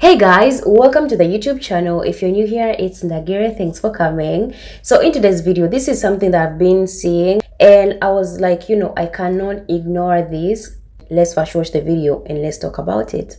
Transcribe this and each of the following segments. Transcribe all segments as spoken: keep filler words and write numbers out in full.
Hey guys, welcome to the YouTube channel. If you're new here, it's Ndagire. Thanks for coming. So in today's video, this is something that I've been seeing and I was like, you know, I cannot ignore this. Let's first watch the video and let's talk about it.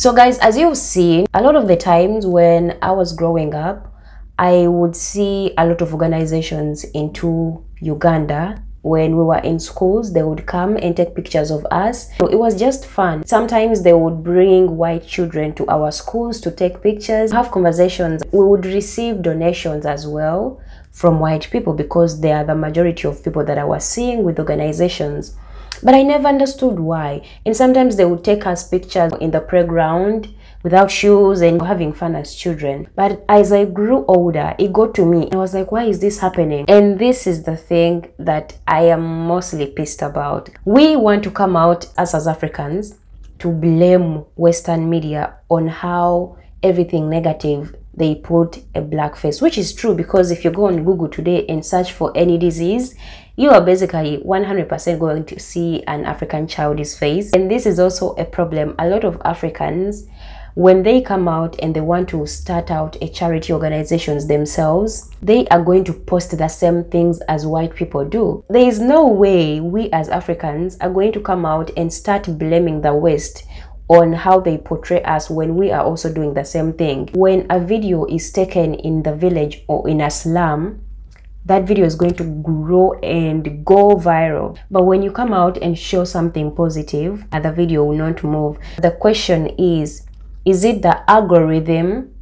So guys, as you've seen, a lot of the times when I was growing up, I would see a lot of organizations into Uganda. When we were in schools, they would come and take pictures of us. So it was just fun. Sometimes they would bring white children to our schools to take pictures, have conversations. We would receive donations as well from white people because they are the majority of people that I was seeing with organizations. But I never understood why. And sometimes they would take us pictures in the playground without shoes and having fun as children. But as I grew older, it got to me. I was like, why is this happening? And this is the thing that I am mostly pissed about. We want to come out as South Africans to blame Western media on how everything negative they put a black face, which is true, because if you go on Google today and search for any disease, you are basically one hundred percent going to see an African child's face. And this is also a problem. A lot of Africans, when they come out and they want to start out a charity organizations themselves, they are going to post the same things as white people do. There is no way we as Africans are going to come out and start blaming the West on how they portray us when we are also doing the same thing. When a video is taken in the village or in a slum, that video is going to grow and go viral. But when you come out and show something positive, the video will not move. The question is, is it the algorithm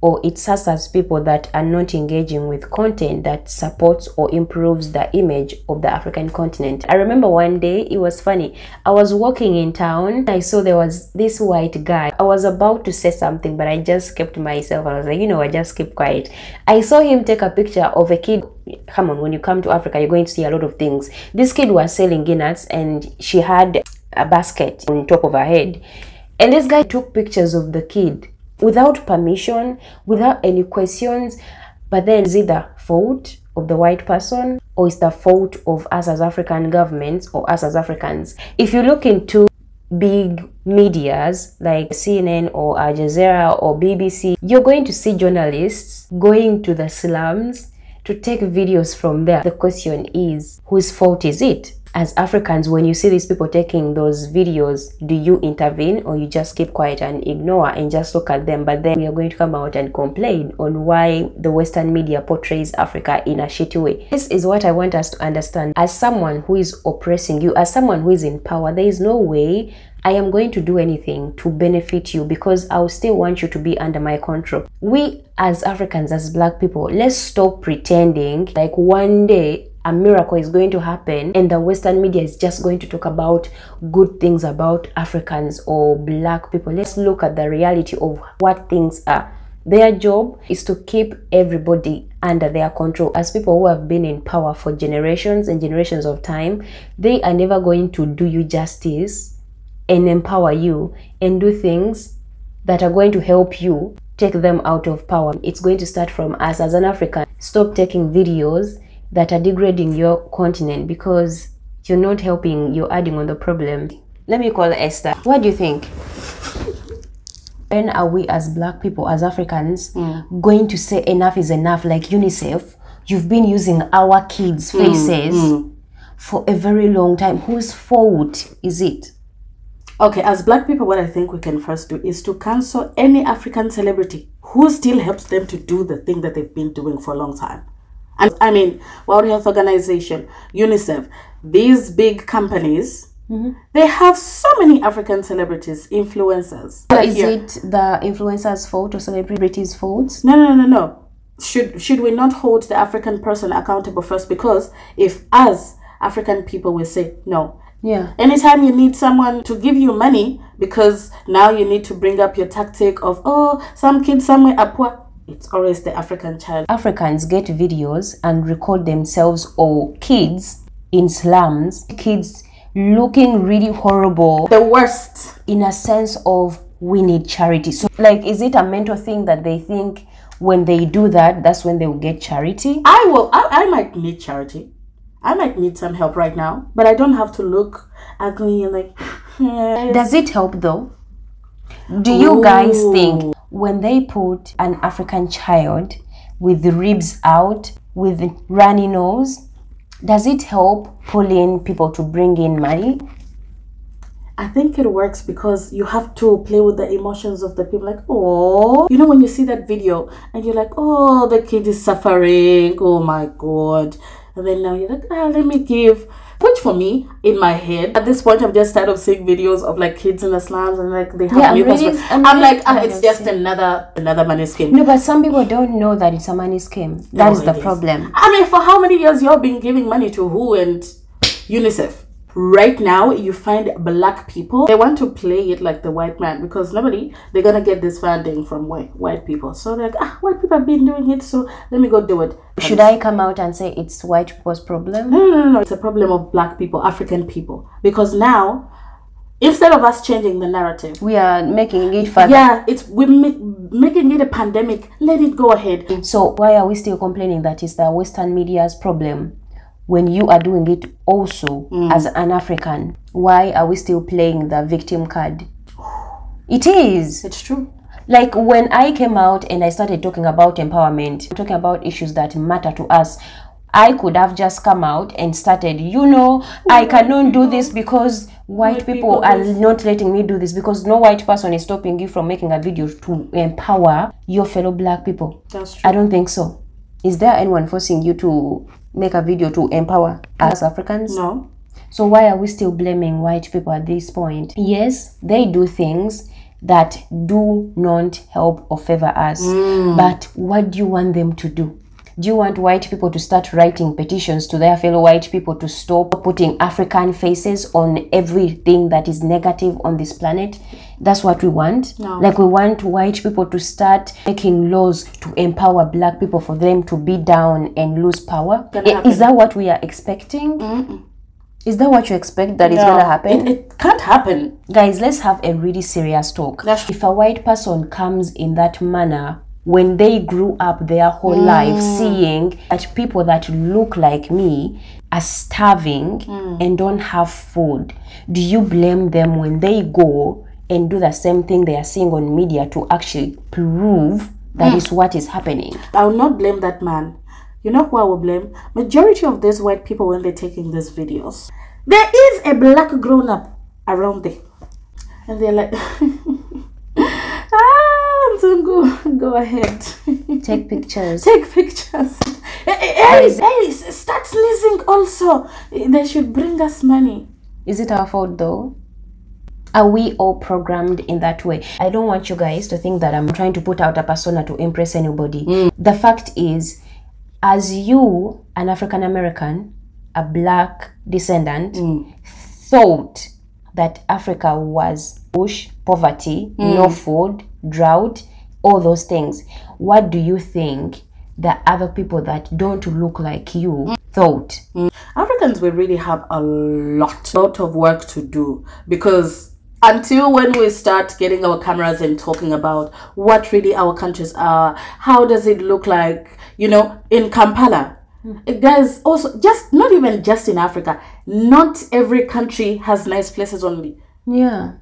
or it's us as people that are not engaging with content that supports or improves the image of the African continent? I remember one day, it was funny. I was walking in town, I saw there was this white guy. I was about to say something, but I just kept myself. I was like, you know, I just keep quiet. I saw him take a picture of a kid. Come on, when you come to Africa, you're going to see a lot of things. This kid was selling peanuts and she had a basket on top of her head. And this guy took pictures of the kid without permission, without any questions. But then is it the fault of the white person or is the fault of us as African governments or us as Africans? If you look into big medias like C N N or Al Jazeera or B B C, you're going to see journalists going to the slums to take videos from there. The question is, whose fault is it? As Africans, when you see these people taking those videos, do you intervene or you just keep quiet and ignore and just look at them? But then we are going to come out and complain on why the Western media portrays Africa in a shitty way. This is what I want us to understand. As someone who is oppressing you, as someone who is in power, there is no way I am going to do anything to benefit you because I'll still want you to be under my control. We as Africans, as black people, let's stop pretending like one day a miracle is going to happen and the Western media is just going to talk about good things about Africans or black people. Let's look at the reality of what things are. Their job is to keep everybody under their control. As people who have been in power for generations and generations of time, they are never going to do you justice and empower you and do things that are going to help you take them out of power. It's going to start from us as an African. Stop taking videos that are degrading your continent because you're not helping, you're adding on the problem. Let me call Esther. What do you think? When are we as black people, as Africans, mm. going to say enough is enough? Like UNICEF, you've been using our kids' faces mm. Mm. for a very long time. Whose fault is it? Okay, as black people, what I think we can first do is to cancel any African celebrity who still helps them to do the thing that they've been doing for a long time. I mean, World Health Organization, UNICEF, these big companies, mm-hmm. they have so many African celebrities, influencers. So is it the influencers' fault or celebrities' fault? No, no, no, no. should should we not hold the African person accountable first? Because if us African people will say no. Yeah. Anytime you need someone to give you money, because now you need to bring up your tactic of, oh, some kids somewhere are poor, it's always the African child. Africans get videos and record themselves or kids in slums, kids looking really horrible. The worst. In a sense of, we need charity. So, like, is it a mental thing that they think when they do that, that's when they will get charity? I will. I, I might need charity. I might need some help right now, but I don't have to look ugly and like... Yes. Does it help though? Do you Ooh. guys think when they put an African child with the ribs out, with the runny nose, does it help pulling people to bring in money? I think it works because you have to play with the emotions of the people, like, oh, you know, when you see that video and you're like, oh, the kid is suffering, oh my God. And then now you're like, ah, let me give. Which for me, in my head, at this point, I'm just tired of seeing videos of like kids in the slums and like they have yeah, new really, I'm, I'm really like, ah, it's just another another money scheme. No, but some people don't know that it's a money scheme. That no, is the is. problem. I mean, for how many years you've been giving money to who and UNICEF? Right now, you find black people, they want to play it like the white man, because normally they're going to get this funding from white, white people. So they're like, ah, white people have been doing it, so let me go do it. Should I come out and say it's white people's problem? No, no, no, no. It's a problem of black people, African people. Because now, instead of us changing the narrative, we are making it further. Yeah, it's, we're make, making it a pandemic. Let it go ahead. So why are we still complaining that it's the Western media's problem, when you are doing it also mm. as an African? Why are we still playing the victim card? It is. It's true. Like when I came out and I started talking about empowerment, talking about issues that matter to us, I could have just come out and started, you know, I cannot do this because white, white people, people are not letting me do this, because no white person is stopping you from making a video to empower your fellow black people. That's true. I don't think so. Is there anyone forcing you to make a video to empower us Africans? No. So why are we still blaming white people at this point? Yes, they do things that do not help or favor us. Mm. But what do you want them to do? Do you want white people to start writing petitions to their fellow white people to stop putting African faces on everything that is negative on this planet? That's what we want. No. Like we want white people to start making laws to empower black people for them to be down and lose power. Is that what we are expecting? Mm-mm. Is that what you expect that no. is going to happen? It, it can't happen. Guys, let's have a really serious talk. That's if a white person comes in that manner, when they grew up their whole mm. life seeing that people that look like me are starving mm. and don't have food, do you blame them when they go and do the same thing they are seeing on media to actually prove that mm. is what is happening? I will not blame that man. You know who I will blame? Majority of these white people when they're taking these videos. There is a black grown-up around there. And they're like... Go, go ahead. Take pictures. Take pictures. Hey, hey, start sneezing also. They should bring us money. Is it our fault though? Are we all programmed in that way? I don't want you guys to think that I'm trying to put out a persona to impress anybody. Mm. The fact is, as you, an African American, a black descendant, mm. thought that Africa was bush, poverty, mm. no food, drought, all those things. What do you think the other people that don't look like you mm. thought? Mm. Africans will really have a lot, lot of work to do, because until when we start getting our cameras and talking about what really our countries are, how does it look like, you know, in Kampala, mm. guys, also just not even just in Africa, not every country has nice places only. Yeah.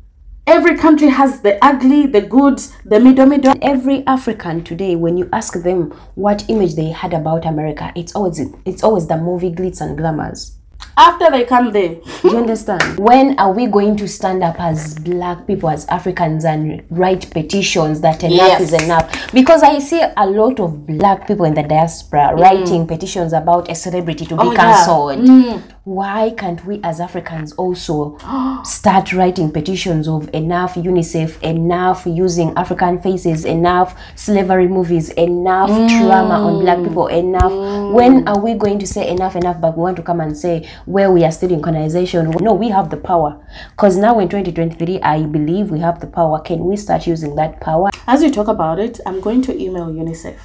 Every country has the ugly, the good, the middle, middle. Every African today, when you ask them what image they had about America, it's always it's always the movie glitz and glamours. After they come there. Do you understand? When are we going to stand up as black people, as Africans, and write petitions that enough yes. is enough? Because I see a lot of black people in the diaspora mm. writing petitions about a celebrity to oh, be cancelled. Yeah. Mm. why can't we as Africans also start writing petitions of enough UNICEF, enough using African faces, enough slavery movies, enough mm. trauma on black people, enough. Mm. When are we going to say enough, enough, but we want to come and say where we are still in colonization? No, we have the power. Because now in twenty twenty-three, I believe we have the power. Can we start using that power? As you talk about it, I'm going to email UNICEF.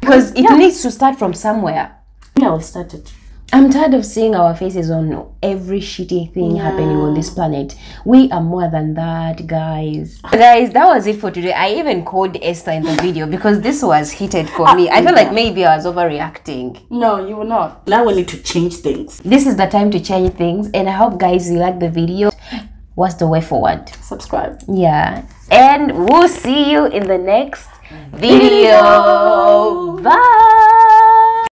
Because it yeah. needs to start from somewhere. Yeah, I'll start it. I'm tired of seeing our faces on every shitty thing yeah. happening on this planet. We are more than that, guys. Guys, that was it for today. I even called Esther in the video because this was heated for me. I feel yeah. like maybe I was overreacting. No, you were not. Now we need to change things. This is the time to change things. And I hope, guys, you like the video. What's the way forward? Subscribe. Yeah. And we'll see you in the next video. video. Bye.